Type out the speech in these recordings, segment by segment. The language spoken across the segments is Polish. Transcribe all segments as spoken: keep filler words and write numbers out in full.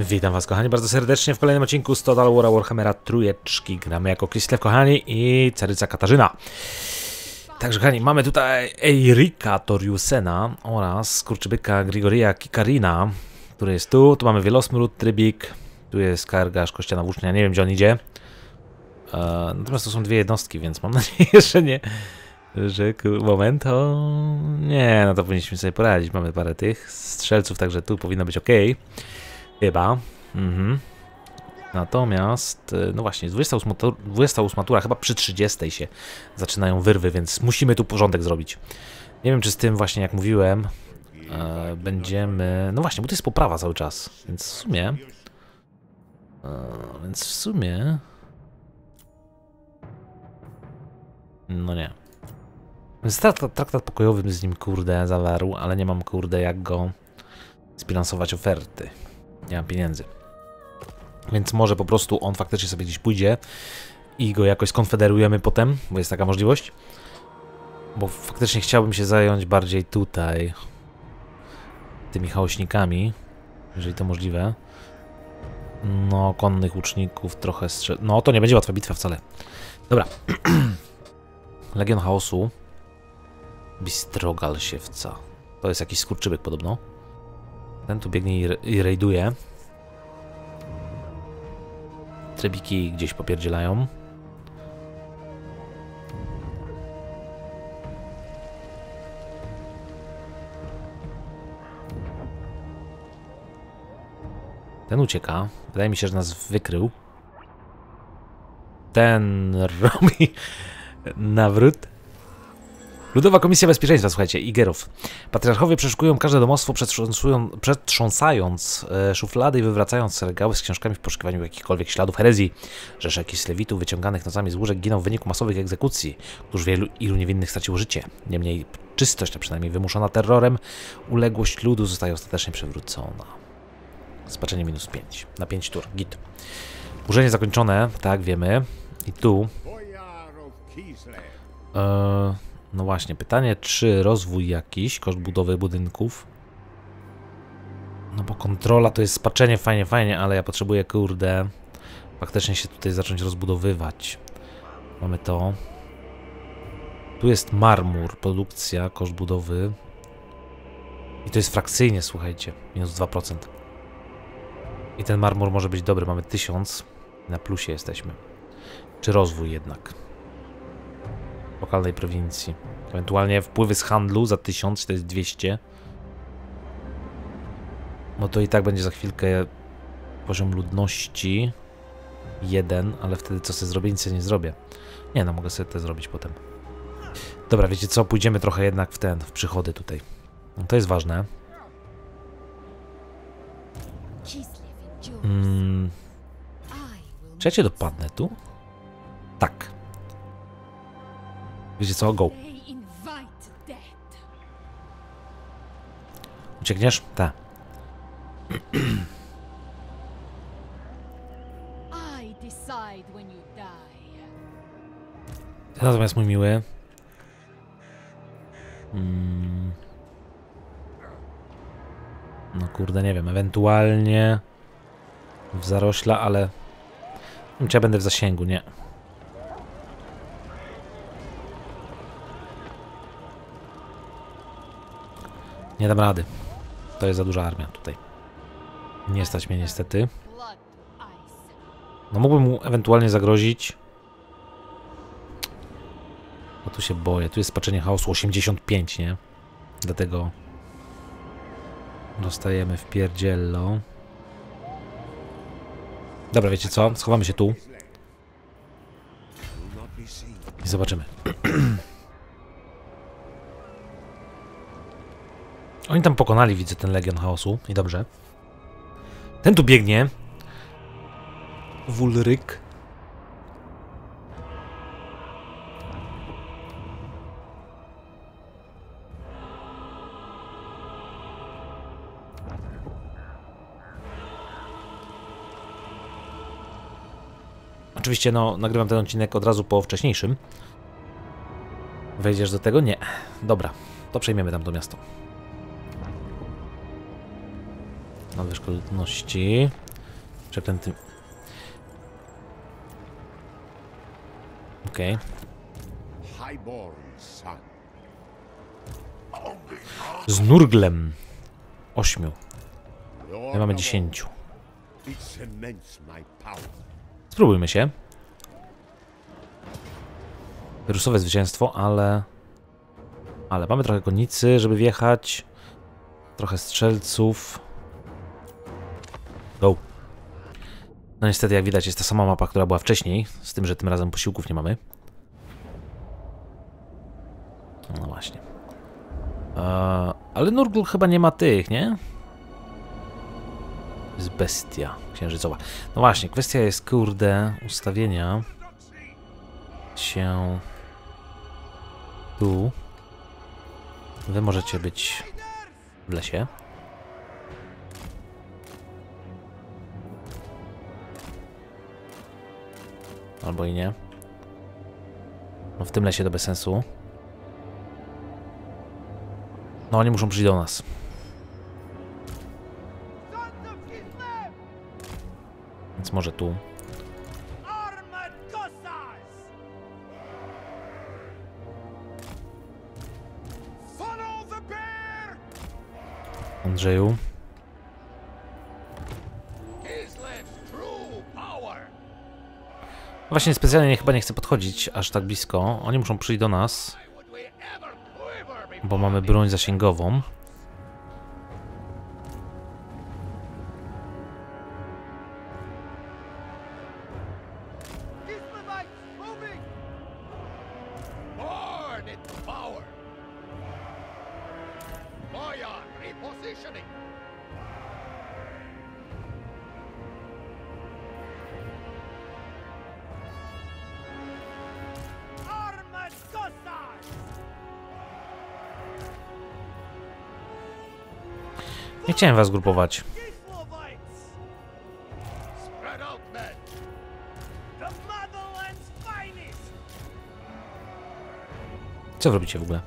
Witam was kochani bardzo serdecznie w kolejnym odcinku z Total War Warhammera trójeczki. Gramy jako Kislev kochani i caryca Katarzyna. Także kochani, mamy tutaj Erika Toriusena oraz kurczybyka Grigoria Kikarina, który jest tu. Tu mamy wielosmród, trybik, tu jest kargaż kościana włócznia, nie wiem gdzie on idzie. Eee, natomiast to są dwie jednostki, więc mam nadzieję, że nie... Że moment, o... Nie, no to powinniśmy sobie poradzić. Mamy parę tych strzelców, także tu powinno być ok. Chyba. Mhm. Natomiast, no właśnie, dwudziesta ósma tura, chyba przy trzydziestej się zaczynają wyrwy, więc musimy tu porządek zrobić. Nie wiem, czy z tym właśnie, jak mówiłem, e, będziemy... No właśnie, bo to jest poprawa cały czas, więc w sumie... E, więc w sumie... No nie. Więc traktat, traktat pokojowy bym z nim, kurde, zawarł, ale nie mam, kurde, jak go zbilansować oferty. Nie mam pieniędzy. Więc może po prostu on faktycznie sobie gdzieś pójdzie i go jakoś skonfederujemy potem, bo jest taka możliwość. Bo faktycznie chciałbym się zająć bardziej tutaj tymi chaośnikami, jeżeli to możliwe. No, konnych łuczników, trochę strzel... No, to nie będzie łatwa bitwa wcale. Dobra. Legion Chaosu. Bistrogal Siewca. To jest jakiś skurczybyk podobno. Ten tu biegnie i, i rejduje. Trybiki gdzieś popierdzielają. Ten ucieka. Wydaje mi się, że nas wykrył. Ten robi nawrót. Ludowa Komisja Bezpieczeństwa, słuchajcie, Igerów. Patriarchowie przeszukują każde domostwo, przetrząsając e, szuflady i wywracając regały z książkami w poszukiwaniu jakichkolwiek śladów herezji. Rzesze Kislewitów wyciąganych nocami z łóżek giną w wyniku masowych egzekucji, któż wielu ilu niewinnych straciło życie. Niemniej czystość, a przynajmniej wymuszona terrorem, uległość ludu zostaje ostatecznie przywrócona. Spaczenie minus pięć. Na pięć tur. Git. Burzenie zakończone, tak wiemy. I tu... E, No właśnie, pytanie, czy rozwój jakiś, koszt budowy budynków? No bo kontrola to jest spaczenie, fajnie, fajnie, ale ja potrzebuję, kurde, faktycznie się tutaj zacząć rozbudowywać. Mamy to. Tu jest marmur, produkcja, koszt budowy. I to jest frakcyjnie, słuchajcie, minus dwa procent. I ten marmur może być dobry, mamy tysiąc, na plusie jesteśmy. Czy rozwój jednak? Lokalnej prowincji. Ewentualnie wpływy z handlu za tysiąc, to jest dwieście. No to i tak będzie za chwilkę poziom ludności jeden, ale wtedy co sobie zrobię? Nic sobie nie zrobię. Nie no, mogę sobie to zrobić potem. Dobra, wiecie co? Pójdziemy trochę jednak w ten, w przychody tutaj. No to jest ważne. Mm. Czy ja cię dopadnę tu? Tak. Wiecie co? Go. Uciekniesz? Tak. Natomiast mój miły... Mm. No kurde, nie wiem. Ewentualnie... w zarośla, ale... Ja będę w zasięgu, nie. Nie dam rady. To jest za duża armia tutaj. Nie stać mnie niestety. No mógłbym mu ewentualnie zagrozić. No tu się boję. Tu jest spaczenie chaosu osiemdziesiąt pięć, nie? Dlatego dostajemy w pierdziello. Dobra, wiecie co? Schowamy się tu. I zobaczymy. Oni tam pokonali, widzę, ten Legion Chaosu. I dobrze. Ten tu biegnie. Wulryk. Oczywiście, no, nagrywam ten odcinek od razu po wcześniejszym. Wejdziesz do tego? Nie. Dobra. To przejmiemy tam to miasto. Nadwyżkę ludności. Szeptem tym. Okej. Z Nurglem. Ośmiu. My mamy dziesięciu. Spróbujmy się. Rusowe zwycięstwo, ale... Ale mamy trochę konnicy, żeby wjechać. Trochę strzelców. Go. No niestety, jak widać, jest ta sama mapa, która była wcześniej. Z tym, że tym razem posiłków nie mamy. No właśnie. Eee, ale Nurgle chyba nie ma tych, nie? Jest bestia księżycowa. No właśnie, kwestia jest, kurde, ustawienia się tu. Wy możecie być w lesie. Albo i nie. No w tym lesie to bez sensu. No oni muszą przyjść do nas. Więc może tu. Andrzeju. Właśnie specjalnie chyba nie chcę podchodzić aż tak blisko. Oni muszą przyjść do nas. Bo mamy broń zasięgową. Nie chciałem was grupować. Co robicie w ogóle?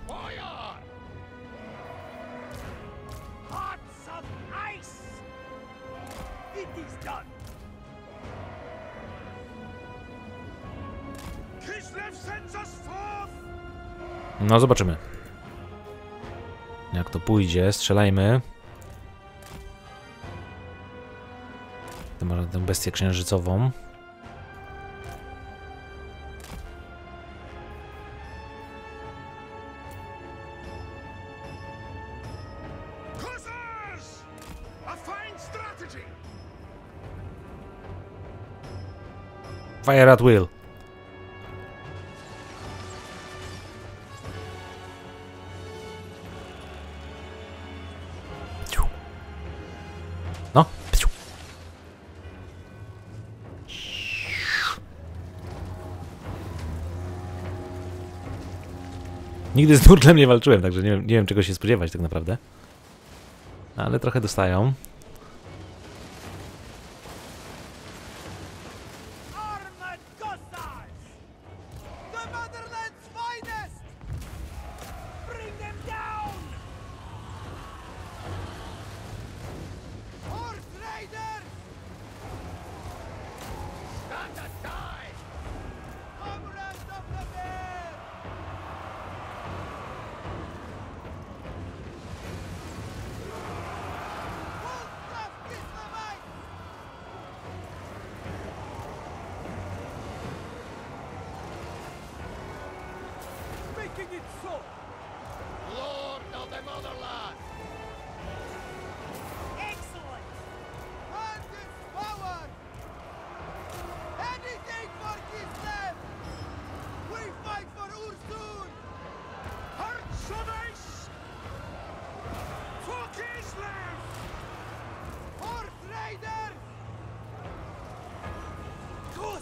No zobaczymy. Jak to pójdzie, strzelajmy. Tę bestię księżycową. Fire at will. No. Nigdy z Nurglem nie walczyłem, także nie wiem, nie wiem czego się spodziewać tak naprawdę. Ale trochę dostają.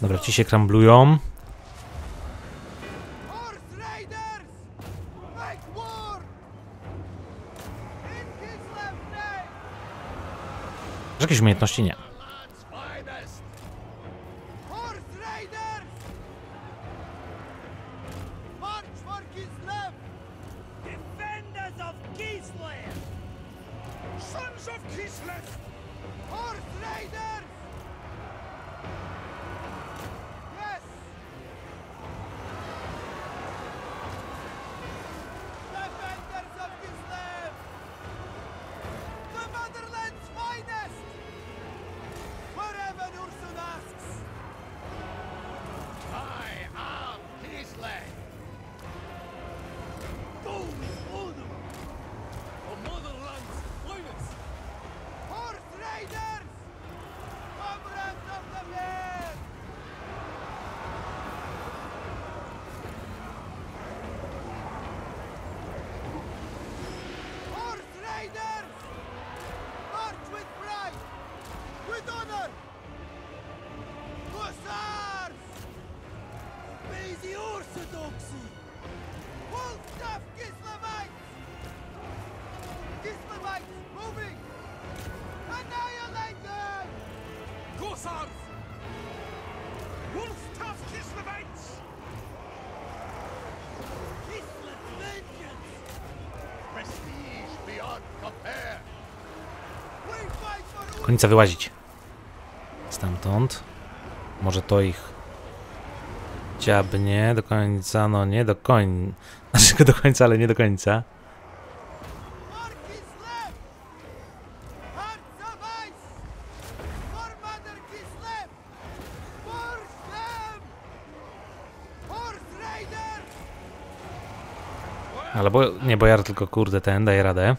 Dobra, ci się kramblują. Że jakieś umiejętności nie. Końca wyłazić stamtąd. Może to ich ciabnie do końca, no nie do końca. Znaczy do końca, ale nie do końca. Ale bo, nie bojar, tylko kurde ten daje radę.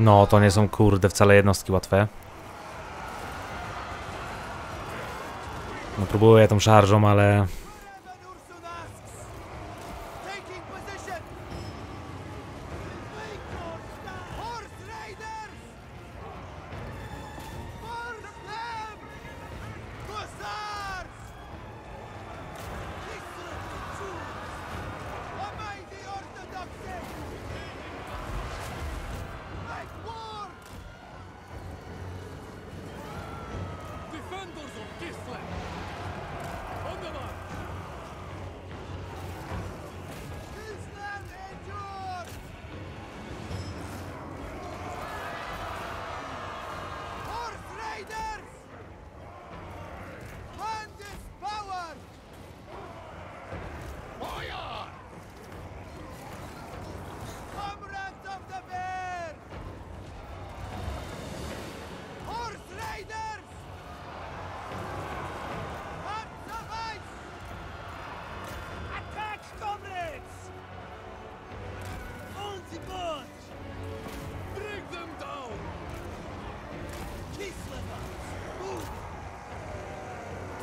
No, to nie są, kurde, wcale jednostki łatwe. No, próbuję tą szarżą, ale...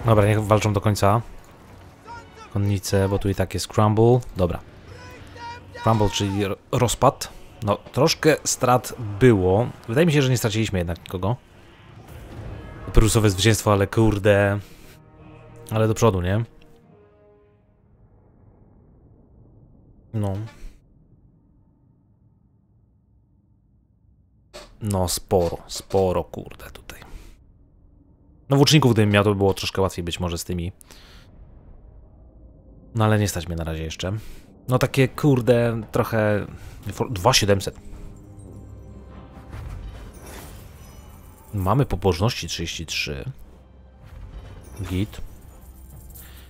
Dobra, niech walczą do końca. Konnice, bo tu i tak jest crumble. Dobra. Crumble, czyli rozpad. No, troszkę strat było. Wydaje mi się, że nie straciliśmy jednak nikogo. Prusowe zwycięstwo, ale kurde... Ale do przodu, nie? No. No, sporo, sporo, kurde, tutaj. No, włóczników gdybym miał, to było troszkę łatwiej być może z tymi. No, ale nie stać mnie na razie jeszcze. No, takie, kurde, trochę... dwa tysiące siedemset. Mamy pobożności trzydzieści trzy. Git.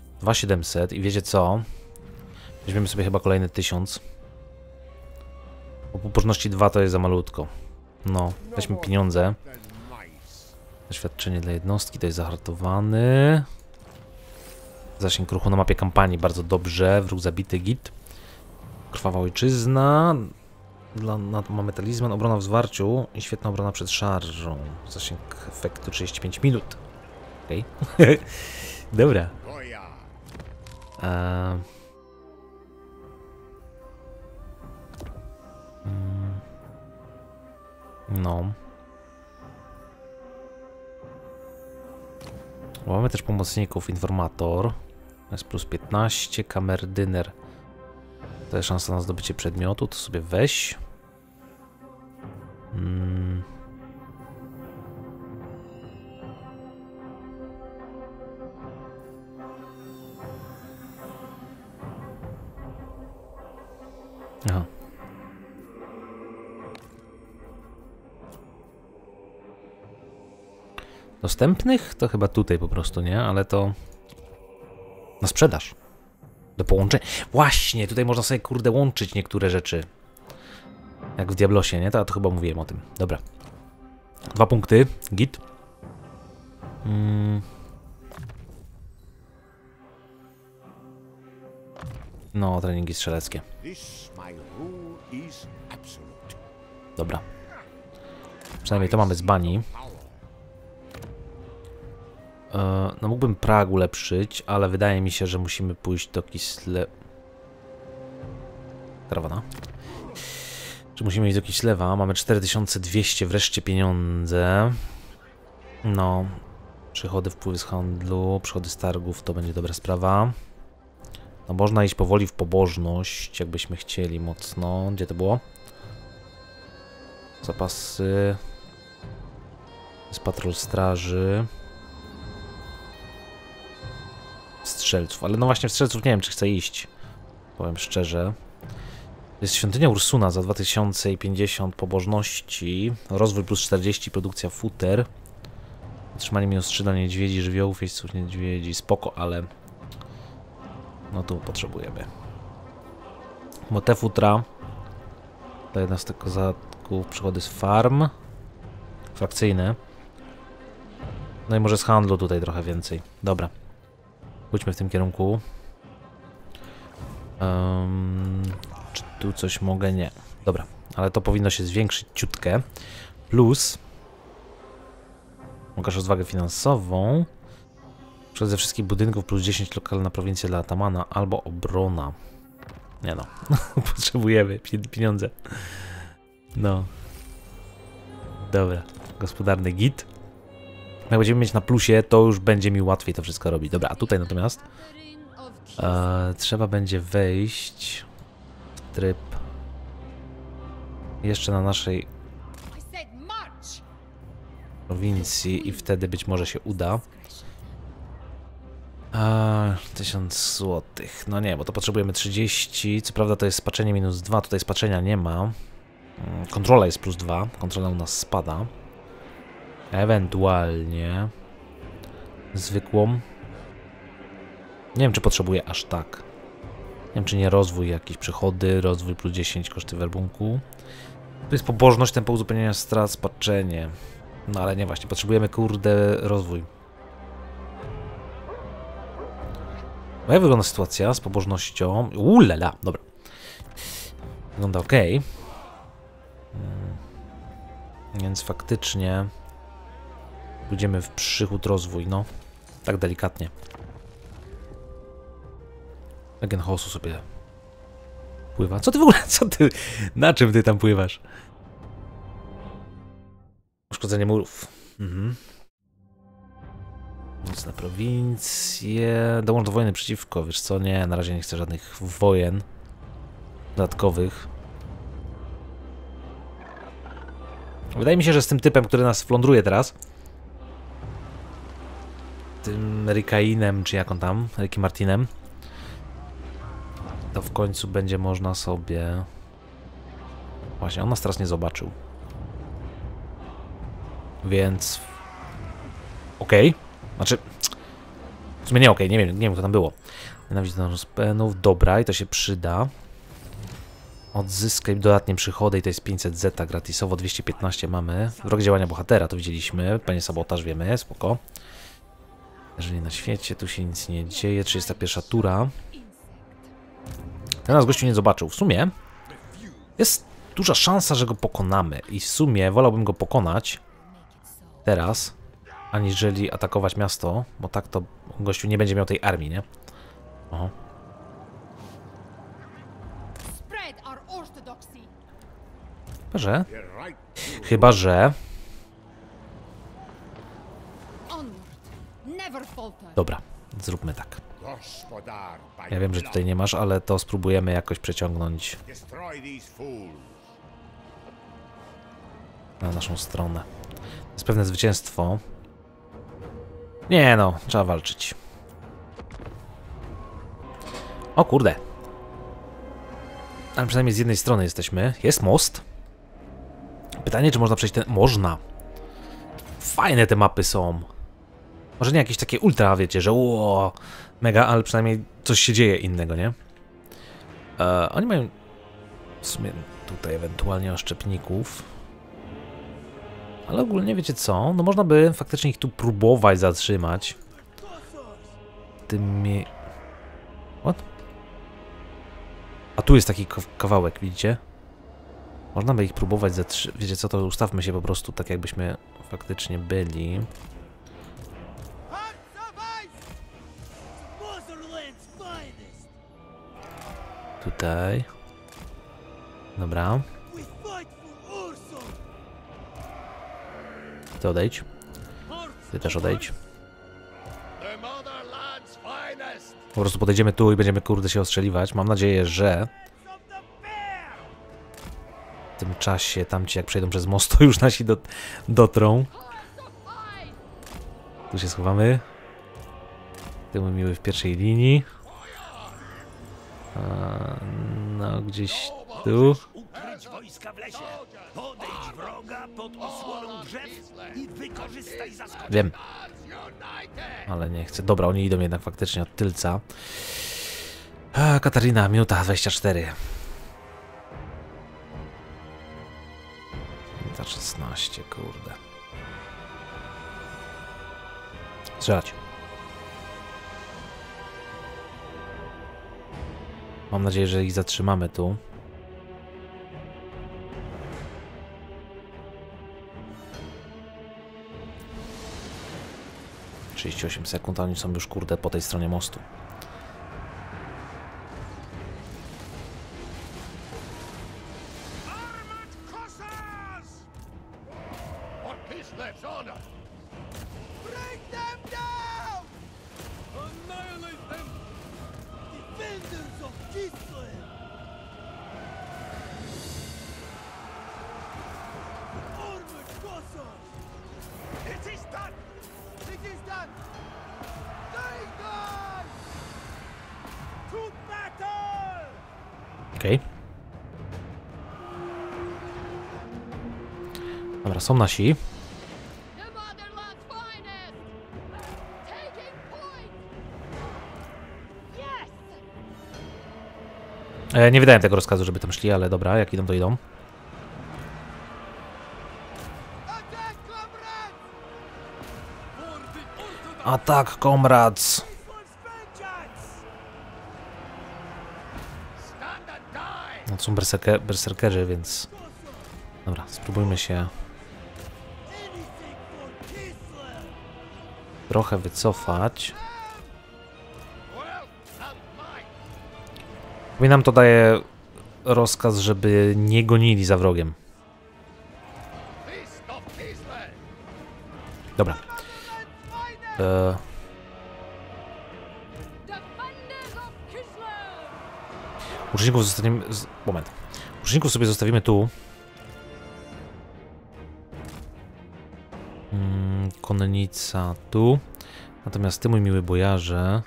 dwa tysiące siedemset i wiecie co? Weźmiemy sobie chyba kolejny tysiąc. Bo pobożności dwa to jest za malutko. No, weźmy pieniądze. Doświadczenie dla jednostki, to jest zahartowany. Zasięg ruchu na mapie kampanii, bardzo dobrze. Wróg zabity, git. Krwawa ojczyzna. Dla, na, mamy talizman, obrona w zwarciu i świetna obrona przed szarżą. Zasięg efektu trzydzieści pięć minut. Okej. Okay. Dobra. Eee. No. Mamy też pomocników, informator. To jest plus piętnaście, kamerdyner. To jest szansa na zdobycie przedmiotu, to sobie weź. Hmm. Aha. Dostępnych? To chyba tutaj po prostu, nie? Ale to... Na sprzedaż. Do połączenia. Właśnie, tutaj można sobie, kurde, łączyć niektóre rzeczy. Jak w Diablosie, nie? To, to chyba mówiłem o tym. Dobra. Dwa punkty. Git. Mm. No, treningi strzeleckie. Dobra. Przynajmniej to mamy z bani. No, mógłbym Prag ulepszyć, ale wydaje mi się, że musimy pójść do Kislewa. Trawana. Czy musimy iść do Kislewa? Mamy cztery tysiące dwieście wreszcie pieniądze. No. Przychody, wpływy z handlu, przychody z targów, to będzie dobra sprawa. No, można iść powoli w pobożność, jakbyśmy chcieli mocno. Gdzie to było? Zapasy. Z patrol straży. Strzelców, ale no właśnie w strzelców nie wiem, czy chcę iść. Powiem szczerze. Jest świątynia Ursuna za dwa tysiące pięćdziesiąt pobożności. Rozwój plus czterdzieści, produkcja futer. Otrzymanie minus trzy dla niedźwiedzi, żywiołów, jeźdźców niedźwiedzi. Spoko, ale... No tu potrzebujemy. Bo te futra... To jedna z tych kozatków, przychody z farm. Frakcyjne. No i może z handlu tutaj trochę więcej. Dobra. Pójdźmy w tym kierunku. Um, czy tu coś mogę? Nie. Dobra, ale to powinno się zwiększyć ciutkę. Plus. Pokaż rozwagę finansową. Przed ze wszystkich budynków plus dziesięć lokalna prowincja dla atamana albo obrona. Nie no. Potrzebujemy pieniądze. No. Dobra. Gospodarny git. Jak będziemy mieć na plusie, to już będzie mi łatwiej to wszystko robić. Dobra, a tutaj natomiast e, trzeba będzie wejść w tryb jeszcze na naszej prowincji i wtedy być może się uda. E, tysiąc złotych. No nie, bo to potrzebujemy trzydzieści. Co prawda to jest spaczenie minus dwa, tutaj spaczenia nie ma. Kontrola jest plus dwa, kontrola u nas spada. Ewentualnie zwykłą. Nie wiem, czy potrzebuję aż tak. Nie wiem, czy nie rozwój jakieś przychody, rozwój plus dziesięć koszty werbunku. To jest pobożność, tempo uzupełnienia strat, spaczenie. No ale nie, właśnie, potrzebujemy, kurde, rozwój. No jak wygląda sytuacja z pobożnością? Ulala, dobra. Wygląda ok. Więc faktycznie... Pójdziemy w przychód rozwój, no. Tak delikatnie. Legion Chaosu sobie pływa. Co ty w ogóle? Co ty? Na czym ty tam pływasz? Uszkodzenie murów. Mhm. Nic na prowincję. Dołącz do wojny przeciwko. Wiesz co? Nie, na razie nie chcę żadnych wojen dodatkowych. Wydaje mi się, że z tym typem, który nas flądruje teraz... tym Rikainem, czy jak on tam, Ricky Martinem, to w końcu będzie można sobie... Właśnie, on nas teraz nie zobaczył. Więc... Okej. Okay. Znaczy... W sumie nie okej, okay. nie wiem, nie wiem, co tam było. Nienawiść do rozpenów, dobra, i to się przyda. Odzyskaj dodatnie przychody i to jest pięćset zeta gratisowo, dwieście piętnaście mamy. Rok działania bohatera, to widzieliśmy, panie sabotaż wiemy, spoko. Jeżeli na świecie, tu się nic nie dzieje. trzydziesta pierwsza tura. Ten nas gościu nie zobaczył. W sumie jest duża szansa, że go pokonamy. I w sumie wolałbym go pokonać teraz, aniżeli atakować miasto, bo tak to gościu nie będzie miał tej armii, nie? Oho. Chyba, że... Chyba, że... Dobra, zróbmy tak. Ja wiem, że tutaj nie masz, ale to spróbujemy jakoś przeciągnąć na naszą stronę. To jest pewne zwycięstwo. Nie no, trzeba walczyć. O kurde. Ale przynajmniej z jednej strony jesteśmy. Jest most. Pytanie, czy można przejść ten... Można. Fajne te mapy są. Może nie jakieś takie ultra, wiecie, że ło, mega, ale przynajmniej coś się dzieje innego, nie? E, oni mają w sumie tutaj ewentualnie oszczepników. Ale ogólnie wiecie co? No można by faktycznie ich tu próbować zatrzymać. Tym mi... What? A tu jest taki kawałek, widzicie? Można by ich próbować zatrzymać. Wiecie co, to ustawmy się po prostu tak, jakbyśmy faktycznie byli. Tutaj. Dobra. Ty odejdź. Ty też odejdź. Po prostu podejdziemy tu i będziemy kurde się ostrzeliwać. Mam nadzieję, że... W tym czasie tamci jak przejdą przez most, to już nasi dot dotrą. Tu się schowamy. Ty mój miły w pierwszej linii. A, no gdzieś tu. Wiem. Ale nie chcę. Dobra, oni idą jednak faktycznie od tylca. A, Katarzyna, minuta dwadzieścia cztery. Minuta szesnaście, kurde. Strzelać. Mam nadzieję, że ich zatrzymamy tu. trzydzieści osiem sekund, a oni są już kurde po tej stronie mostu. Dobra, są nasi. E, nie wydałem tego rozkazu, żeby tam szli, ale dobra, jak idą, to idą. Atak, komrad! No to są berserker, berserkerzy, więc... Dobra, spróbujmy się... trochę wycofać. Mi nam to daje rozkaz, żeby nie gonili za wrogiem. Dobra. E... Uczników zostawimy... Moment. Uczników sobie zostawimy tu. Konnica tu. Natomiast ty, mój miły bojarze,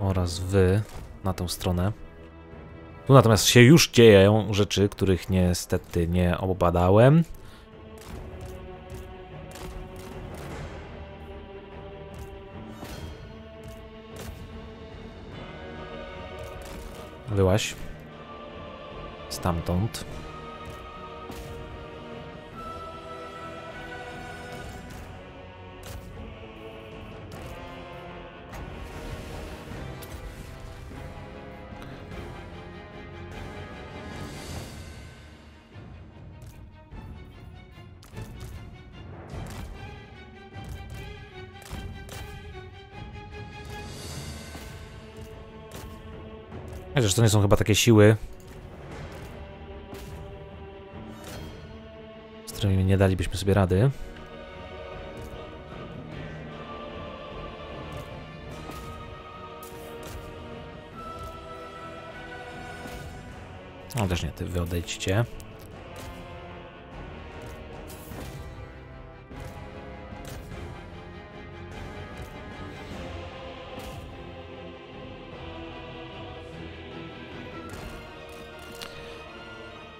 oraz wy na tą stronę. Tu natomiast się już dzieją rzeczy, których niestety nie obadałem. Wyłaź. Stamtąd. Chociaż to nie są chyba takie siły, z którymi nie dalibyśmy sobie rady. No też nie, ty wy odejdźcie.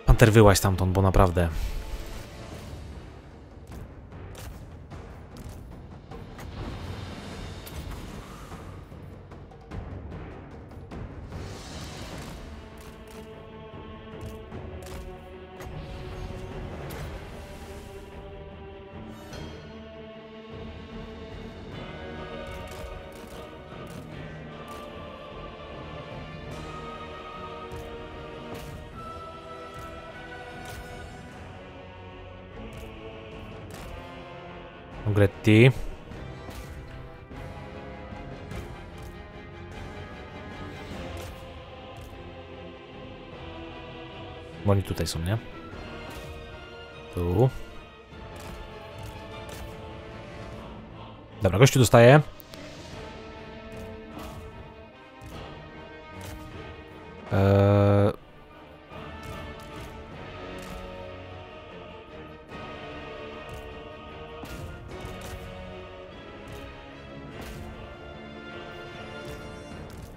Panter, wyłaź stamtąd, bo naprawdę. Gretti. Bo oni tutaj są, nie? Tu. Dobra, gościu dostaje. Eee...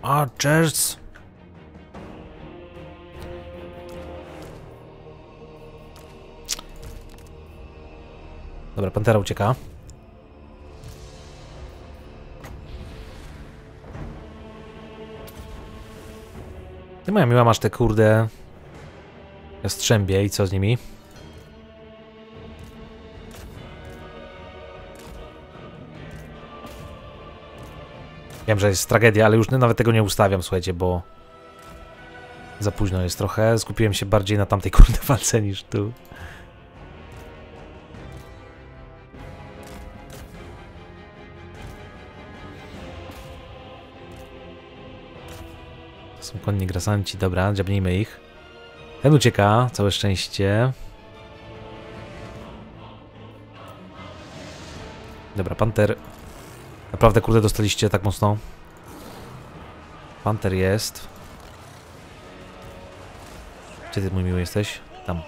Archers. Dobra, Pantera ucieka. Ty moja miła, masz te kurde jastrzębie i co z nimi? Wiem, że jest tragedia, ale już nawet tego nie ustawiam, słuchajcie, bo za późno jest trochę. Skupiłem się bardziej na tamtej kurde walce niż tu. Są konni grasanci, dobra, dziabnijmy ich. Ten ucieka, całe szczęście. Dobra, Panter. Naprawdę, kurde, dostaliście tak mocno. Panter jest. Gdzie ty, mój miły, jesteś? Tam.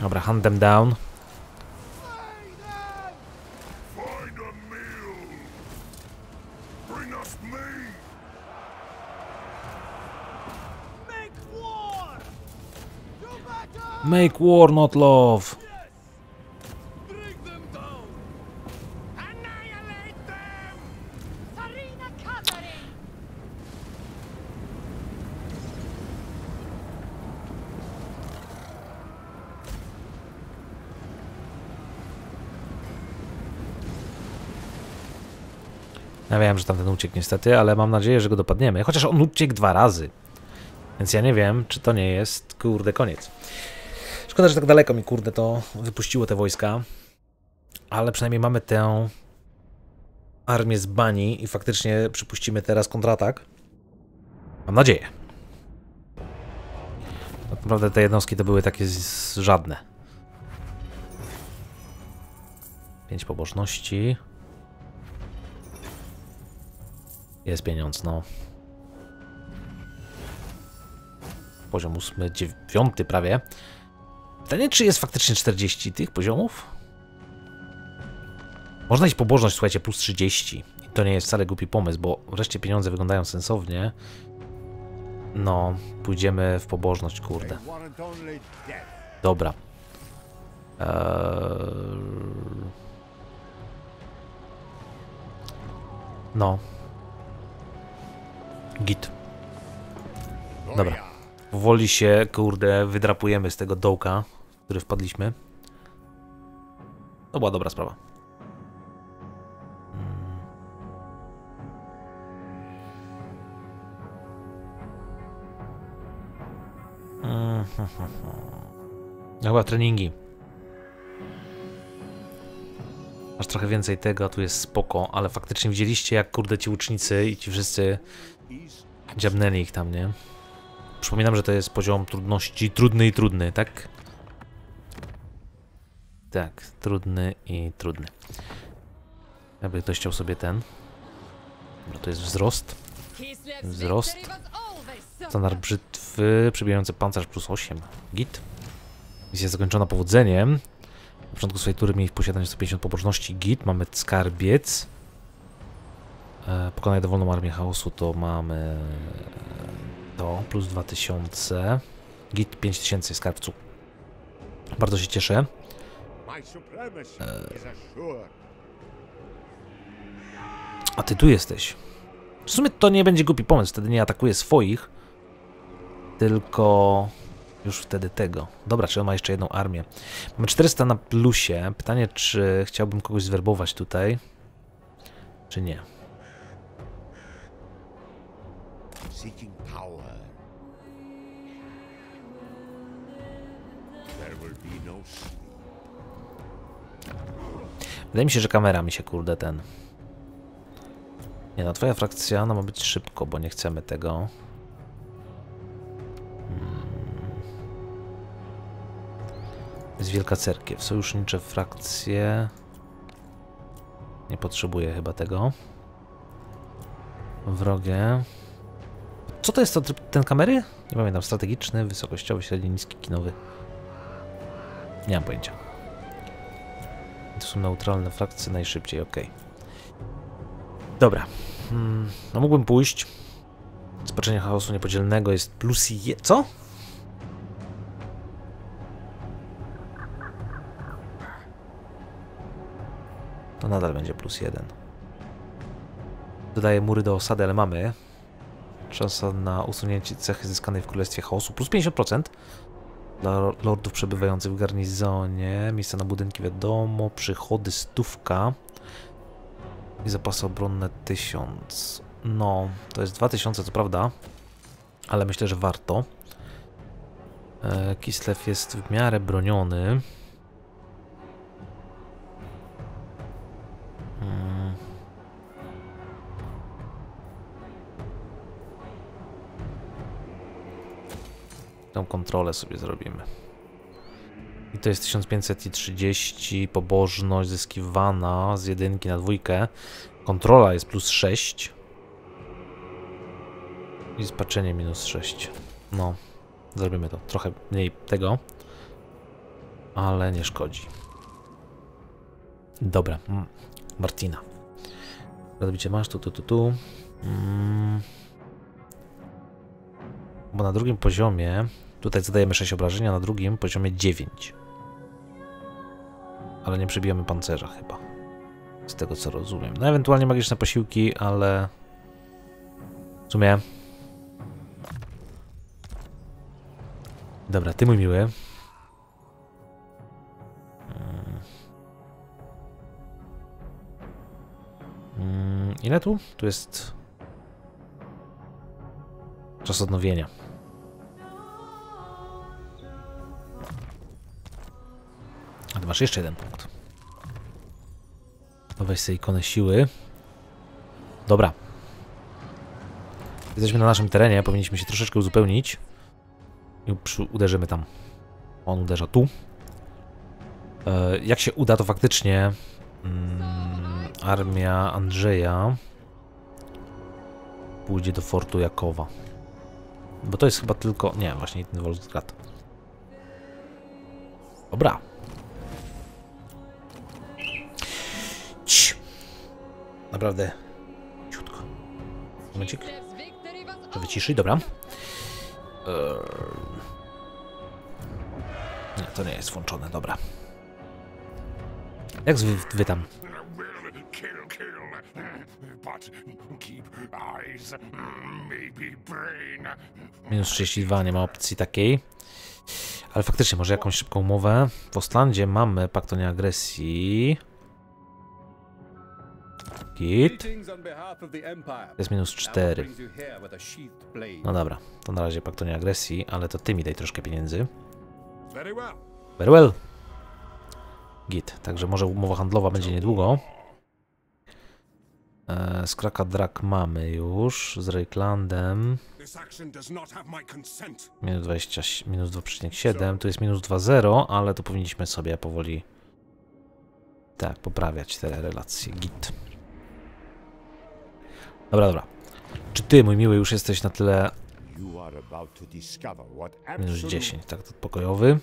Dobra, hunt them down. Make war, not love. Ja wiem, że tamten uciekł niestety, ale mam nadzieję, że go dopadniemy. Chociaż on uciekł dwa razy. Więc ja nie wiem, czy to nie jest, kurde, koniec. Szkoda, że tak daleko mi, kurde, to wypuściło te wojska, ale przynajmniej mamy tę armię z bani i faktycznie przypuścimy teraz kontratak. Mam nadzieję. Tak naprawdę te jednostki to były takie żadne. Pięć pobożności. Jest pieniądz, no. Poziom ósmy, dziewiąty prawie. Pytanie, czy jest faktycznie czterdzieści tych poziomów? Można iść pobożność, słuchajcie, plus trzydzieści. I to nie jest wcale głupi pomysł, bo wreszcie pieniądze wyglądają sensownie. No, pójdziemy w pobożność, kurde. Dobra. Eee... No. Git. Dobra. Powoli się, kurde, wydrapujemy z tego dołka, który wpadliśmy. To była dobra sprawa. Hmm. Hmm, hmm, hmm, hmm. No chyba treningi. Aż trochę więcej tego, a tu jest spoko, ale faktycznie widzieliście, jak kurde ci łucznicy i ci wszyscy dziabnęli ich tam, nie? Przypominam, że to jest poziom trudności trudny i trudny, tak? Tak, trudny i trudny. Jakby ktoś chciał sobie ten. Dobra, to jest wzrost. Wzrost. Standard brzytwy, przebijający pancerz plus osiem. Git. Misja zakończona powodzeniem. Na początku swojej tury mieli w posiadaniu sto pięćdziesiąt pobożności. Git. Mamy skarbiec. E, pokonaj dowolną armię chaosu, to mamy... To plus dwa tysiące. Git pięć tysięcy skarbcu. Bardzo się cieszę. Eee. A ty tu jesteś. W sumie to nie będzie głupi pomysł. Wtedy nie atakuje swoich. Tylko już wtedy tego. Dobra, czy on ma jeszcze jedną armię? Mamy czterysta na plusie. Pytanie, czy chciałbym kogoś zwerbować tutaj? Czy nie? Wydaje mi się, że kamera mi się kurde ten... Nie no, twoja frakcja no ma być szybko, bo nie chcemy tego. Jest Wielka Cerkiew. Sojusznicze frakcje... Nie potrzebuję chyba tego. Wrogie. Co to jest to, ten kamery? Nie pamiętam. Strategiczny, wysokościowy, średni, niski, kinowy. Nie mam pojęcia. To są neutralne frakcje najszybciej, ok. Dobra. Hmm, no mógłbym pójść. Spaczenie chaosu niepodzielnego jest plus je... Co? To nadal będzie plus jeden. Dodaję mury do osady, ale mamy. Szansa na usunięcie cechy zyskanej w Królestwie Chaosu. Plus pięćdziesiąt procent dla lordów przebywających w garnizonie. Miejsca na budynki wiadomo. Przychody stówka. I zapasy obronne tysiąc. No, to jest dwa tysiące, co prawda. Ale myślę, że warto. Kislev jest w miarę broniony. Tą kontrolę sobie zrobimy. I to jest tysiąc pięćset trzydzieści, pobożność zyskiwana z jedynki na dwójkę. Kontrola jest plus sześć. I spaczenie minus sześć. No, zrobimy to. Trochę mniej tego, ale nie szkodzi. Dobra. Mm. Martina. Robicie masz tu, tu, tu, tu. Mm. Bo na drugim poziomie, tutaj zadajemy sześć obrażeń, a na drugim poziomie dziewięć. Ale nie przebijamy pancerza chyba. Z tego co rozumiem. No ewentualnie magiczne posiłki, ale... W sumie... Dobra, ty mój miły. Hmm, ile tu? Tu jest... Czas odnowienia. A ty masz jeszcze jeden punkt. No weź sobie ikonę siły. Dobra. Jesteśmy na naszym terenie, powinniśmy się troszeczkę uzupełnić. I uderzymy tam. On uderza tu. E, jak się uda, to faktycznie mm, armia Andrzeja pójdzie do fortu Jakowa. Bo to jest chyba tylko... Nie, właśnie ten Wolfsgrad. Dobra. Cii. Naprawdę. Ciutko. Momencik. To wyciszy, dobra. Eee... Nie, to nie jest włączone, dobra. Jak wy, wy tam? Minus trzydzieści dwa, nie ma opcji takiej. Ale faktycznie, może jakąś szybką umowę. W Ostlandzie mamy pakt o nieagresji. Git. Jest minus cztery. No dobra, to na razie pakt o nieagresji, ale to ty mi daj troszkę pieniędzy. Very well. Git, także może umowa handlowa będzie niedługo. Z Krakadrak mamy już, z Reyklandem. Minus dwadzieścia, minus dwa przecinek siedem, tu jest minus dwa przecinek zero, ale to powinniśmy sobie powoli tak poprawiać te relacje. Git. Dobra, dobra. Czy ty, mój miły, już jesteś na tyle? Minus dziesięć, tak, to pokojowy.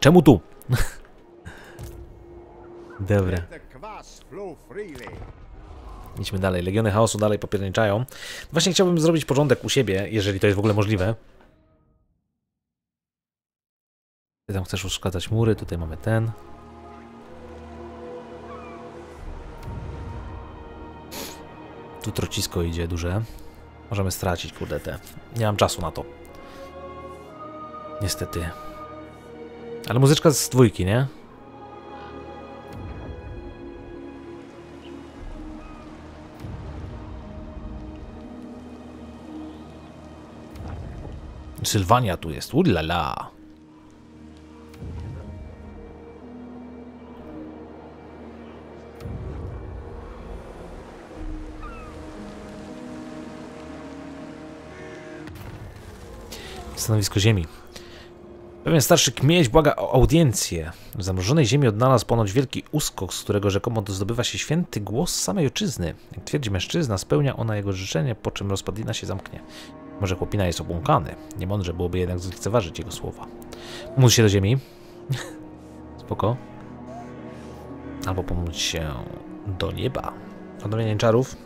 Czemu tu? Dobra. Idźmy dalej. Legiony Chaosu dalej popierniczają. Właśnie chciałbym zrobić porządek u siebie, jeżeli to jest w ogóle możliwe. Ty tam chcesz uszkadzać mury, tutaj mamy ten. Tu trocisko idzie duże. Możemy stracić, kurde, te. Nie mam czasu na to. Niestety. Ale muzyczka z dwójki, nie? Sylvania tu jest, ulala. stanowisko ziemi. Pewien starszy kmieć błaga o audiencję. W zamrożonej ziemi odnalazł ponoć wielki uskok, z którego rzekomo zdobywa się święty głos samej ojczyzny. Jak twierdzi mężczyzna, spełnia ona jego życzenie, po czym rozpadlina się zamknie. Może chłopina jest obłąkany. Niemądrze byłoby jednak zlekceważyć jego słowa. Pomóc się do ziemi. Spoko. Albo pomóc się do nieba. Odnowienie czarów.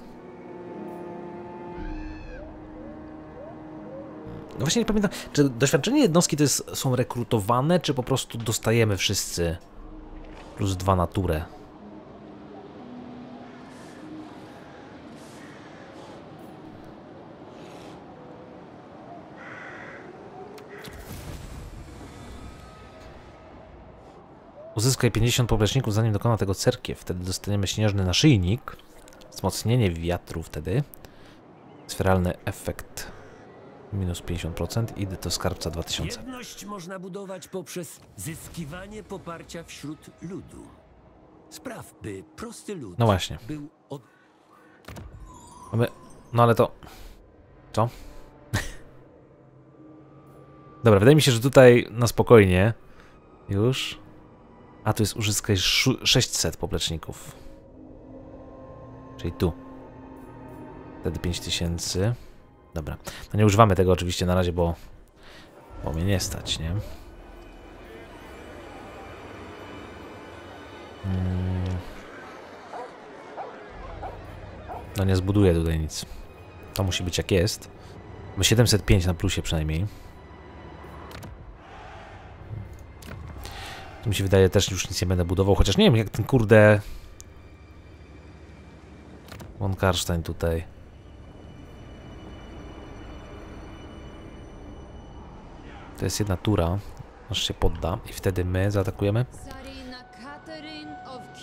No właśnie nie pamiętam, czy doświadczenie jednostki to jest, są rekrutowane, czy po prostu dostajemy wszyscy plus dwa naturę. Uzyskaj pięćdziesiąt popleczników, zanim dokona tego Cerkiew. Wtedy dostaniemy śnieżny naszyjnik. Wzmocnienie wiatru wtedy. Sferalny efekt. Minus pięćdziesiąt procent. Idę do skarbca dwa tysiące. Jedność można budować poprzez zyskiwanie poparcia wśród ludu. Spraw, by prosty lud... No właśnie. Był od... Mamy... No ale to... Co? Dobra, wydaje mi się, że tutaj na spokojnie. Już... A tu jest uzyskaj sześćset popleczników. Czyli tu. Wtedy pięć tysięcy. Dobra. No nie używamy tego oczywiście na razie, bo... Bo mnie nie stać, nie? No nie zbuduję tutaj nic. To musi być jak jest. Bo siedemset pięć na plusie przynajmniej. To mi się wydaje, też już nic nie będę budował, chociaż nie wiem, jak ten kurde... von Karstein tutaj. To jest jedna tura, aż się podda i wtedy my zaatakujemy.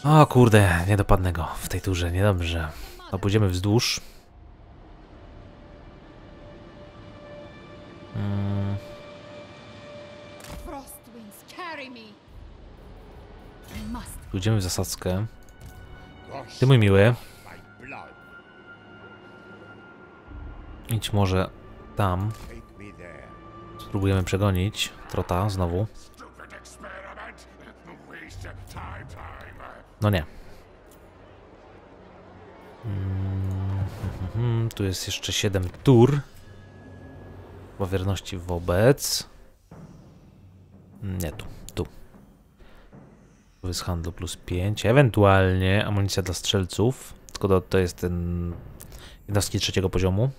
O kurde, nie dopadnę go w tej turze, niedobrze. No pójdziemy wzdłuż. Hmm. Pójdziemy w zasadzkę. Ty mój miły. Idź może tam. Spróbujemy przegonić. Trota znowu. No nie. Mm, tu jest jeszcze siedem tur. Powierności wobec. Nie tu. Z handlu plus pięć, ewentualnie amunicja dla strzelców, tylko to, to jest ten jednostki trzeciego poziomu.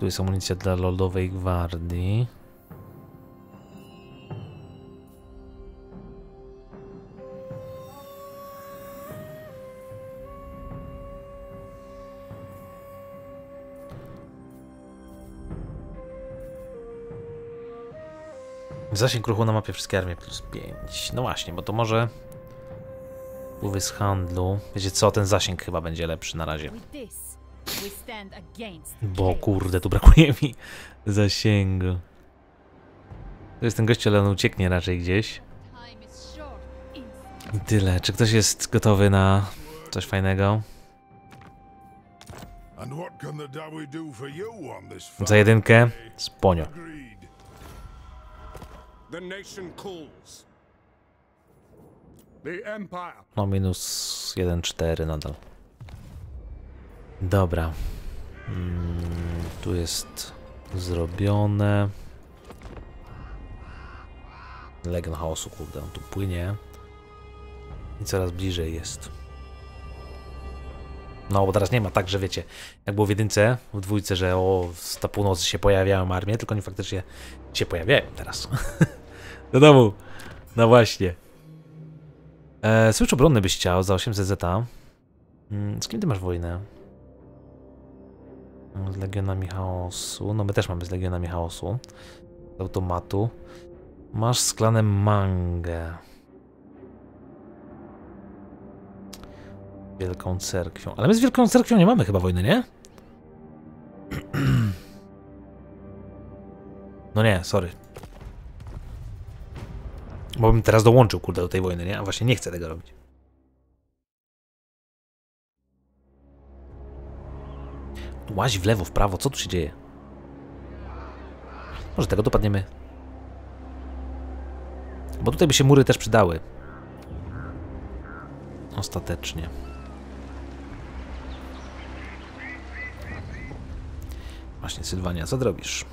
Tu jest amunicja dla lodowej gwardii. Zasięg ruchu na mapie wszystkie armie plus pięć. No właśnie, bo to może... Wpływy z handlu... Wiecie co, ten zasięg chyba będzie lepszy na razie. Bo kurde, tu brakuje mi zasięgu. To jest ten gościu, ale on ucieknie raczej gdzieś. I tyle. Czy ktoś jest gotowy na coś fajnego? Za jedynkę? Sponio. No minus jeden przecinek cztery nadal. Dobra. Mm, tu jest zrobione. Legion chaosu, kurde, on tu płynie. I coraz bliżej jest. No bo teraz nie ma tak, że wiecie, jak było w jedynce, w dwójce, że o, ta północ się pojawiają armie, tylko nie faktycznie się pojawiają teraz. Do domu. No właśnie. E, Słyszu obronny byś chciał za osiemset zeta. Z kim ty masz wojnę? Z Legionami Chaosu. No my też mamy z Legionami Chaosu. Z automatu. Masz z klanem Mange. Wielką Cerkwią. Ale my z Wielką Cerkwią nie mamy chyba wojny, nie? No nie, sorry. Bo bym teraz dołączył, kurde, do tej wojny, nie? A właśnie nie chcę tego robić. Łaź w lewo, w prawo, co tu się dzieje? Może tego dopadniemy. Bo tutaj by się mury też przydały. Ostatecznie. Właśnie, Sylwania, co zrobisz?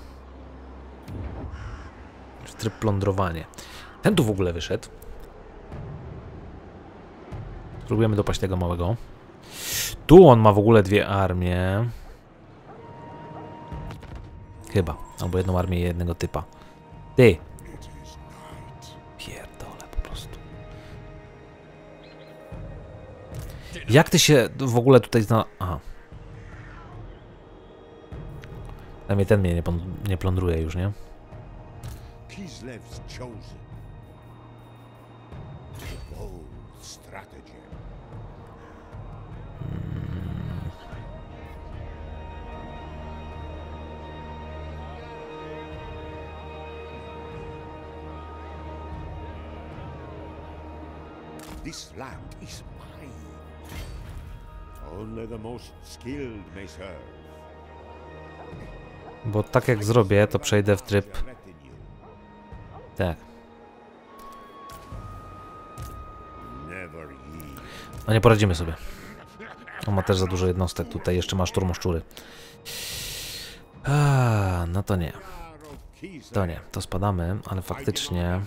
Tryb plądrowanie. Ten tu w ogóle wyszedł. Spróbujemy dopaść tego małego. Tu on ma w ogóle dwie armie. Chyba. Albo jedną armię jednego typa. Ty! Pierdolę po prostu. Jak ty się w ogóle tutaj znalazł? Aha. Dla mnie ten mnie nie, nie plądruje już, nie? Kislev's chosen the bold strategy. Hmm. This land is mine. Only the most skilled may serve. Bo tak jak zrobię, to przejdę w tryb. Tak. No nie poradzimy sobie. On ma też za dużo jednostek tutaj. Jeszcze ma szturmoszczury. A, no to nie. To nie. To spadamy, ale faktycznie...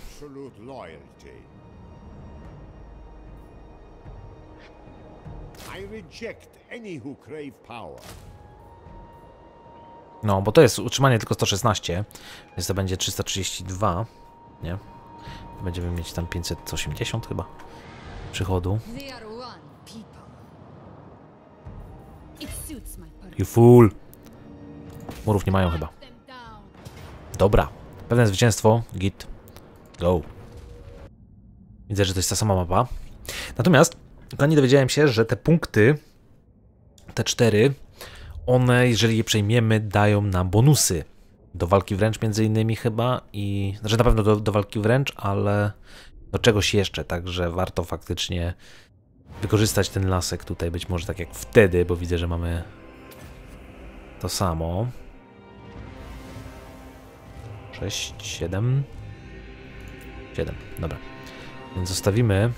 No, bo to jest utrzymanie tylko sto szesnaście, więc to będzie trzysta trzydzieści dwa. Nie? Będziemy mieć tam pięćset osiemdziesiąt chyba przychodu. You fool! Murów nie mają chyba. Dobra. Pewne zwycięstwo. Git. Go. Widzę, że to jest ta sama mapa. Natomiast, kochani, dowiedziałem się, że te punkty, te cztery, one, jeżeli je przejmiemy, dają nam bonusy. Do walki wręcz między innymi chyba i... Znaczy na pewno do, do walki wręcz, ale do czegoś jeszcze, także warto faktycznie wykorzystać ten lasek tutaj, być może tak jak wtedy, bo widzę, że mamy to samo. sześć, siedem... siedem, dobra. Więc zostawimy...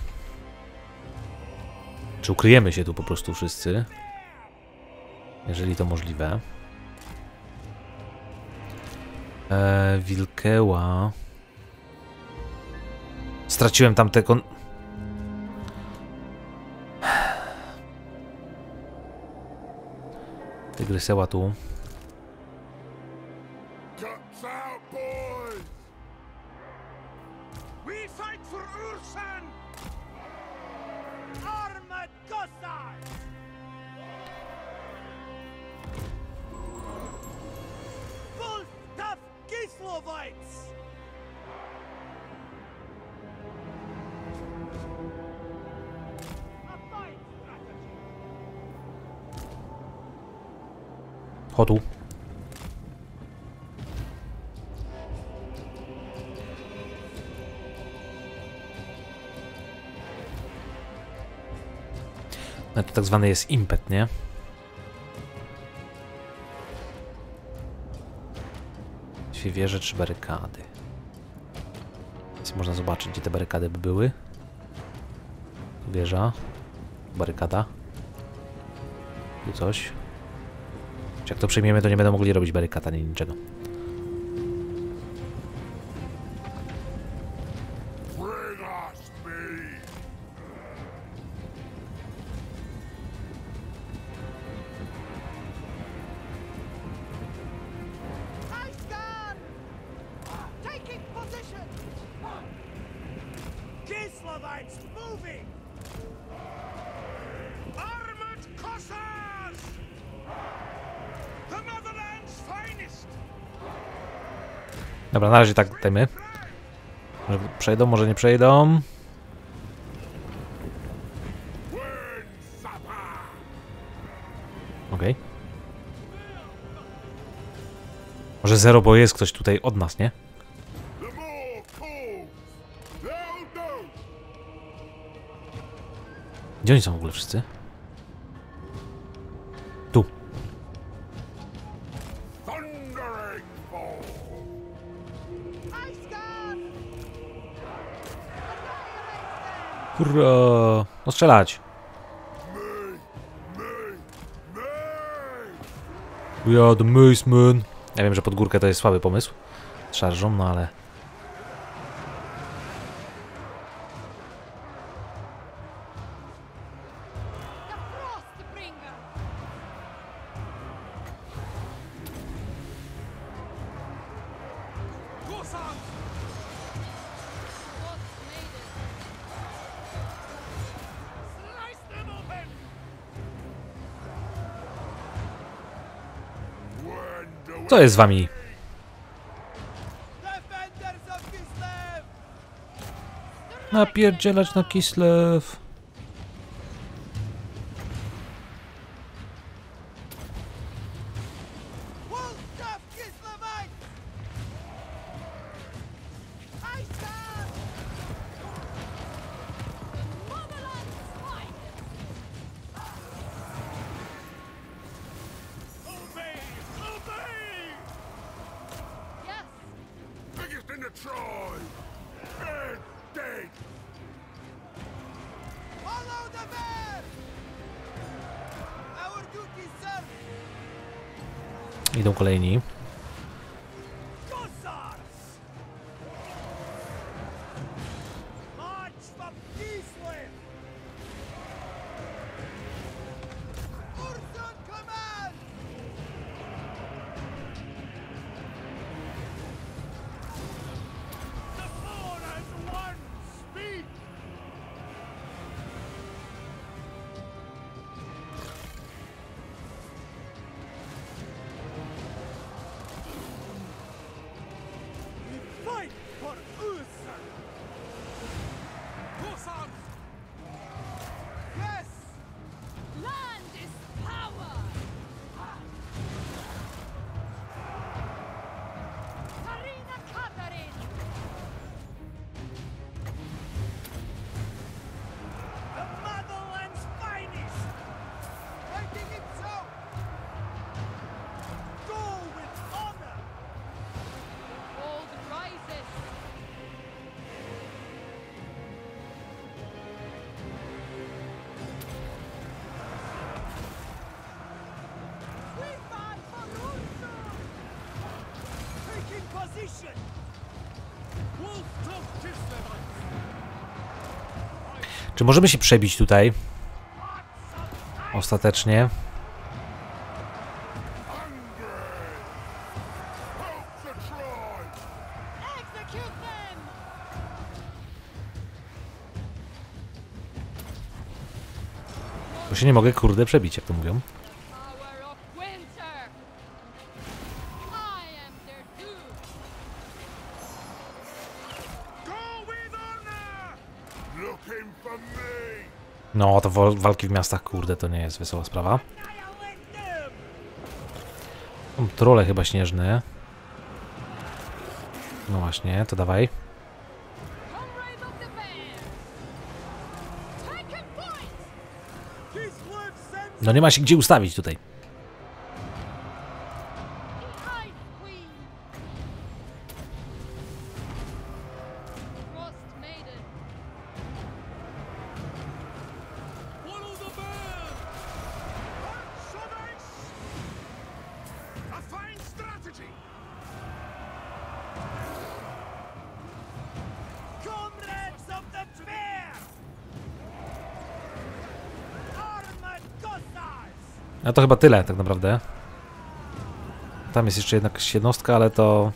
Czy ukryjemy się tu po prostu wszyscy? Jeżeli to możliwe. Eee, Wilkeła. Straciłem tamte kon... Tygryseła tu. Chodu. No to tak zwany jest impet, nie? Dwie wieże czy barykady? Więc można zobaczyć, gdzie te barykady by były. Wieża. Barykada. Tu coś. Jak to przyjmiemy, to nie będą mogli robić barykad ani niczego. Dobra, na razie tak dajmy. Może przejdą, może nie przejdą. Okej. Okay. Może zero, bo jest ktoś tutaj od nas, nie? Gdzie oni są w ogóle wszyscy? Tu. Kurwa, no strzelać. We are the Macemen. Ja wiem, że pod górkę to jest słaby pomysł. Szarżą, no ale... Co jest z wami? Napierdzielać na Kislev. Idą kolejni. Czy możemy się przebić tutaj? Ostatecznie. Bo się nie mogę, kurde, przebić, jak to mówią. No, to walki w miastach, kurde, to nie jest wesoła sprawa. Trole chyba śnieżne. No właśnie, to dawaj. No nie ma się gdzie ustawić tutaj. No to chyba tyle tak naprawdę. Tam jest jeszcze jednak jednostka, ale to...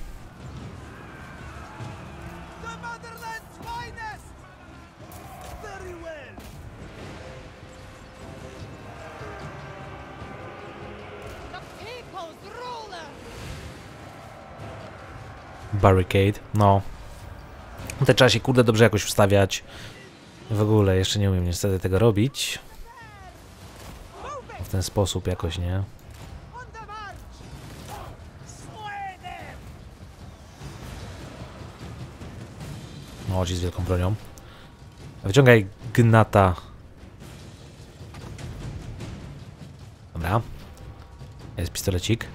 Barricade, no. W tym czasie, kurde, dobrze jakoś wstawiać. W ogóle jeszcze nie umiem niestety tego robić. W ten sposób jakoś, nie? No, ci z wielką bronią. Wyciągaj gnata. Dobra. Jest pistolecik.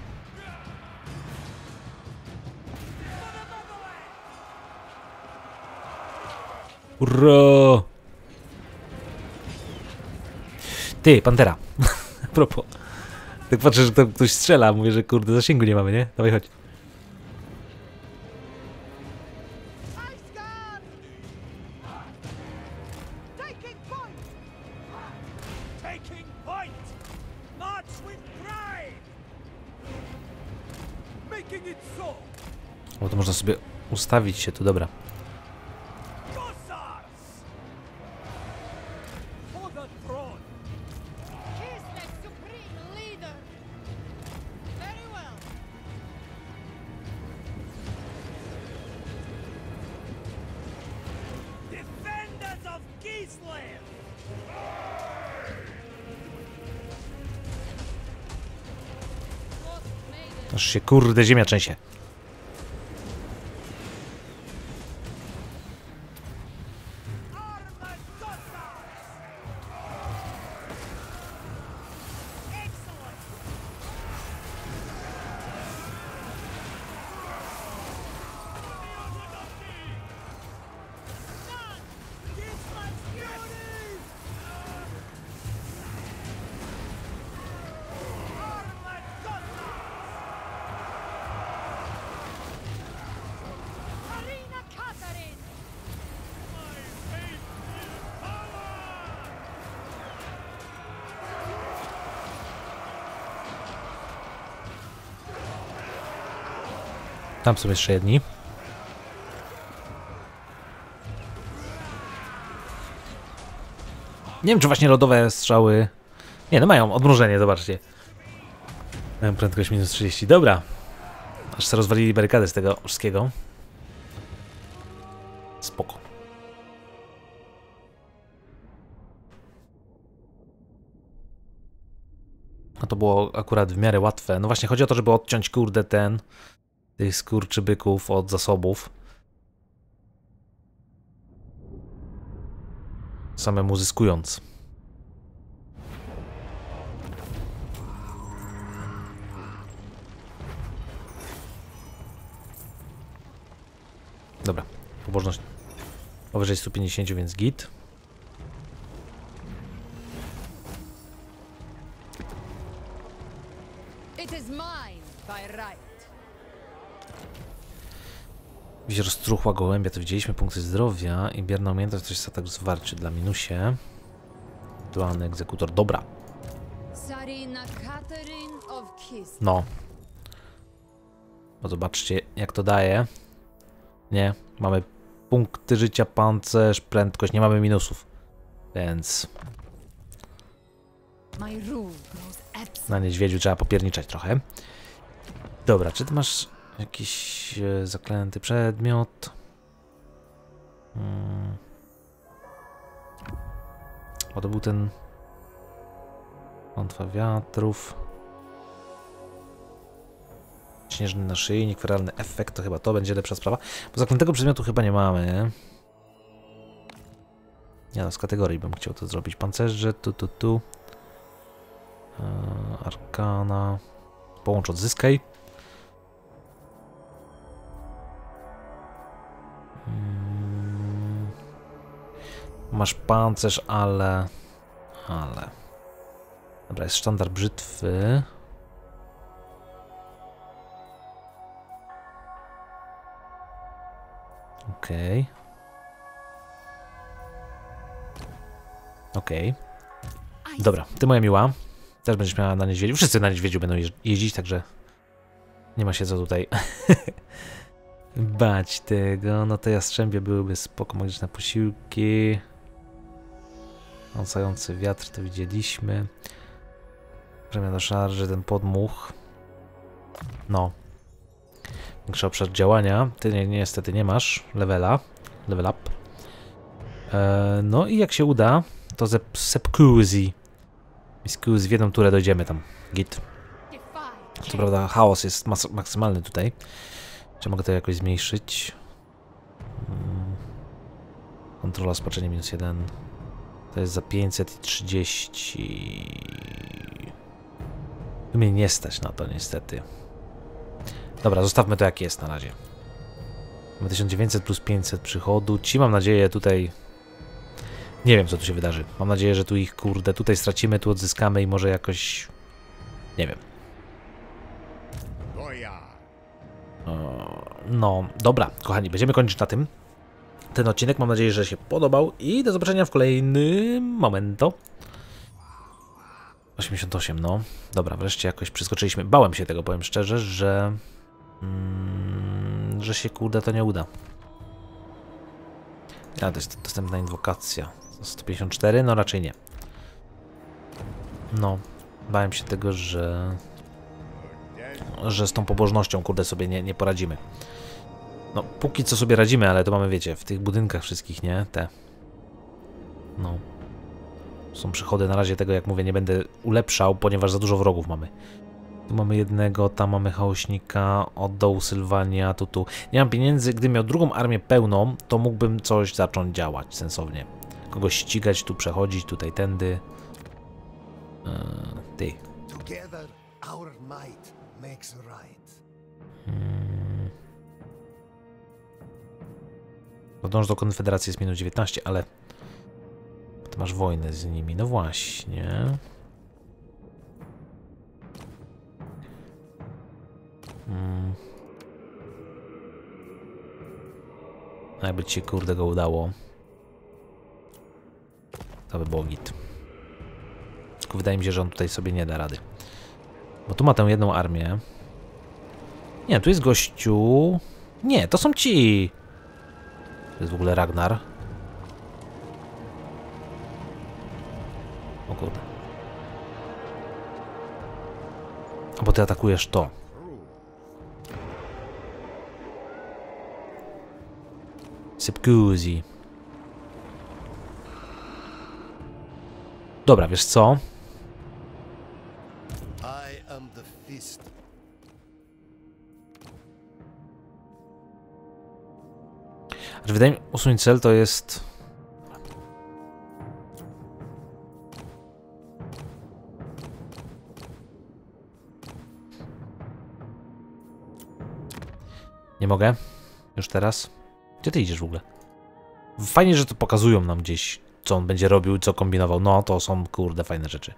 Hurra! Ty, Pantera. A propos. Tak patrzę, że tam ktoś strzela. Mówię, że kurde, zasięgu nie mamy, nie? Dawaj, chodź. O, to można sobie ustawić się tu, dobra. Aż się kurde ziemia trzęsie. Tam są jeszcze jedni. Nie wiem, czy właśnie lodowe strzały... Nie, no mają odmrożenie, zobaczcie. Mają prędkość minus trzydzieści. Dobra. Aż sobie rozwalili barykadę z tego wszystkiego. Spoko. No to było akurat w miarę łatwe. No właśnie, chodzi o to, żeby odciąć kurde ten... tych skurczybyków od zasobów. Samemu zyskując. Dobra, pobożność powyżej stu pięćdziesięciu, więc git. It is mine by right. Widzisz, roztruchła gołębia, to widzieliśmy punkty zdrowia i bierna umiejętność, coś jest atak zwarczy dla minusie. Dualny egzekutor, dobra. No. Bo zobaczcie, jak to daje. Nie, mamy punkty życia, pancerz, prędkość, nie mamy minusów. Więc... na niedźwiedziu trzeba popierniczać trochę. Dobra, czy ty masz... jakiś e, zaklęty przedmiot. Hmm. O, to był ten... klątwa wiatrów. Śnieżny naszyjnik, feralny efekt, to chyba to będzie lepsza sprawa. Bo zaklętego przedmiotu chyba nie mamy. Ja no, z kategorii bym chciał to zrobić. Pancerze, tu, tu, tu. E, arkana. Połącz, odzyskaj. Masz pancerz, ale... ale... Dobra, jest sztandar brzytwy. Okej. Okej. Dobra, ty moja miła. Też będziesz miała na niedźwiedziu. Wszyscy na niedźwiedziu będą jeż jeździć, także... nie ma się co tutaj... bać tego. No te jastrzębie byłyby spoko. Magiczne posiłki... wąsający wiatr, to widzieliśmy. Premia do szarży, ten podmuch. No. Większy obszar działania. Ty ni niestety nie masz levela. Level up. Eee, no i jak się uda, to ze sepkuzi. Miskuzi, w jedną turę dojdziemy tam. Git. Co prawda chaos jest maksymalny tutaj. Czy mogę to jakoś zmniejszyć? Hmm. Kontrola, spaczenie minus jeden. To jest za pięćset trzydzieści. Tu mnie nie stać na to, niestety. Dobra, zostawmy to jak jest na razie. Mamy tysiąc dziewięćset plus pięćset przychodu. Ci mam nadzieję tutaj Nie wiem, co tu się wydarzy. Mam nadzieję, że tu ich, kurde, tutaj stracimy, tu odzyskamy i może jakoś... Nie wiem. No, dobra, kochani, będziemy kończyć na tym. Ten odcinek, mam nadzieję, że się podobał i do zobaczenia w kolejnym momento. osiemdziesiąt osiem, no. Dobra, wreszcie jakoś przeskoczyliśmy. Bałem się tego, powiem szczerze, że... Mm, że się, kurde, to nie uda. A, to jest dostępna inwokacja. sto pięćdziesiąt cztery? No raczej nie. No, bałem się tego, że... że z tą pobożnością, kurde, sobie nie, nie poradzimy. No, póki co sobie radzimy, ale to mamy, wiecie, w tych budynkach wszystkich, nie? Te. No. Są przychody, na razie tego, jak mówię, nie będę ulepszał, ponieważ za dużo wrogów mamy. Tu mamy jednego, tam mamy chaosnika, od dołu Sylvania, tu, tu. Nie mam pieniędzy, gdybym miał drugą armię pełną, to mógłbym coś zacząć działać sensownie. Kogoś ścigać, tu przechodzić, tutaj, tędy. Eee, ty. Hmm. Podąż do Konfederacji jest minus dziewiętnaście, ale... Ty masz wojnę z nimi, no właśnie. Hmm. Jakby ci się, kurde, go udało. To by było git. Tylko wydaje mi się, że on tutaj sobie nie da rady. Bo tu ma tę jedną armię. Nie, tu jest gościu... Nie, to są ci! To jest w ogóle Ragnar. O kurde. A bo ty atakujesz to. Sypkuzi. Dobra, wiesz co? Znaczy, wydaje mi się, usuń cel to jest... Nie mogę. Już teraz. Gdzie ty idziesz w ogóle? Fajnie, że to pokazują nam gdzieś, co on będzie robił, co kombinował. No, to są, kurde, fajne rzeczy.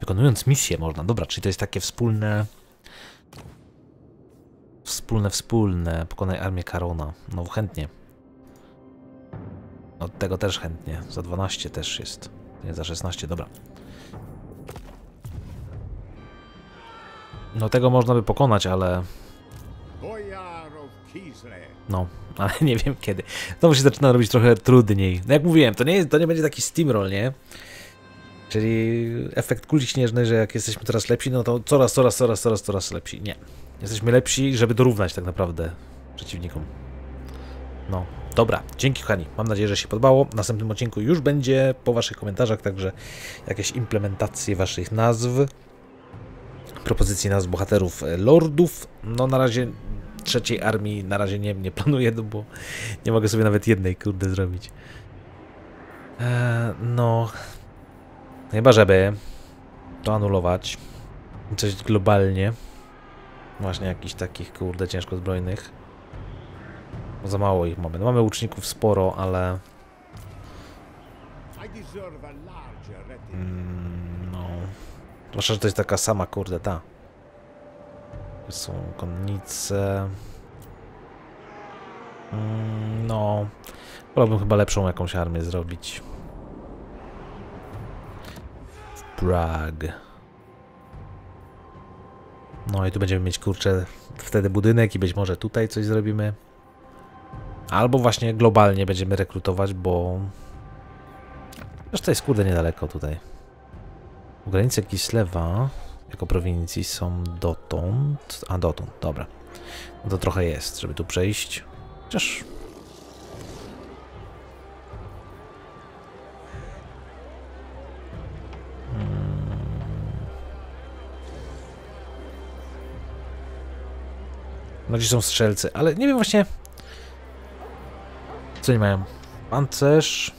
Wykonując misję można. Dobra, czyli to jest takie wspólne... Wspólne, wspólne. Pokonaj armię Karona. No chętnie. Od tego też chętnie. Za dwanaście też jest. Nie, za szesnaście, dobra. No tego można by pokonać, ale... No, ale nie wiem kiedy. To się zaczyna robić trochę trudniej. No jak mówiłem, to nie, jest, to nie będzie taki steamroll, nie? Czyli efekt kuli śnieżnej, że jak jesteśmy coraz lepsi, no to coraz, coraz, coraz, coraz, coraz lepsi. Nie. Jesteśmy lepsi, żeby dorównać tak naprawdę przeciwnikom. No. Dobra. Dzięki, kochani. Mam nadzieję, że się podobało. W następnym odcinku już będzie po waszych komentarzach, także jakieś implementacje waszych nazw, propozycji nazw bohaterów, lordów. No na razie trzeciej armii na razie nie, nie planuję, no bo nie mogę sobie nawet jednej, kurde, zrobić. Eee, no... Chyba, żeby to anulować. Coś globalnie. Właśnie jakichś takich, kurde, ciężko zbrojnych. Bo za mało ich mamy. No, mamy łuczników sporo, ale... Mm, no... Zwłaszcza, że to jest taka sama, kurde, ta. To są konnice... Mm, no... Wolałbym chyba lepszą jakąś armię zrobić. Prague. No i tu będziemy mieć, kurczę, wtedy budynek i być może tutaj coś zrobimy. Albo właśnie globalnie będziemy rekrutować, bo... Zresztą jest, kurde, niedaleko tutaj. Granice Kislewa jako prowincji są dotąd... A, dotąd, dobra. No to trochę jest, żeby tu przejść. Chociaż... No gdzie są strzelcy, ale nie wiem właśnie, co nie mają. Pancerz.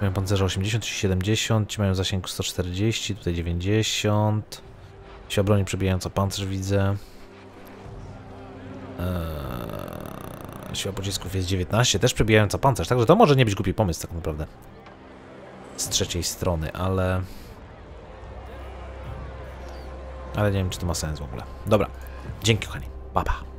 Mają pancerze osiemdziesiąt czy siedemdziesiąt, ci mają zasięg sto czterdzieści, tutaj dziewięćdziesiąt. Siła broni przebijająca pancerz widzę. Eee, siła pocisków jest dziewiętnaście, też przebijająca pancerz, także to może nie być głupi pomysł tak naprawdę. Z trzeciej strony, ale... Ale nie wiem, czy to ma sens w ogóle. Dobra, dzięki kochani, pa pa.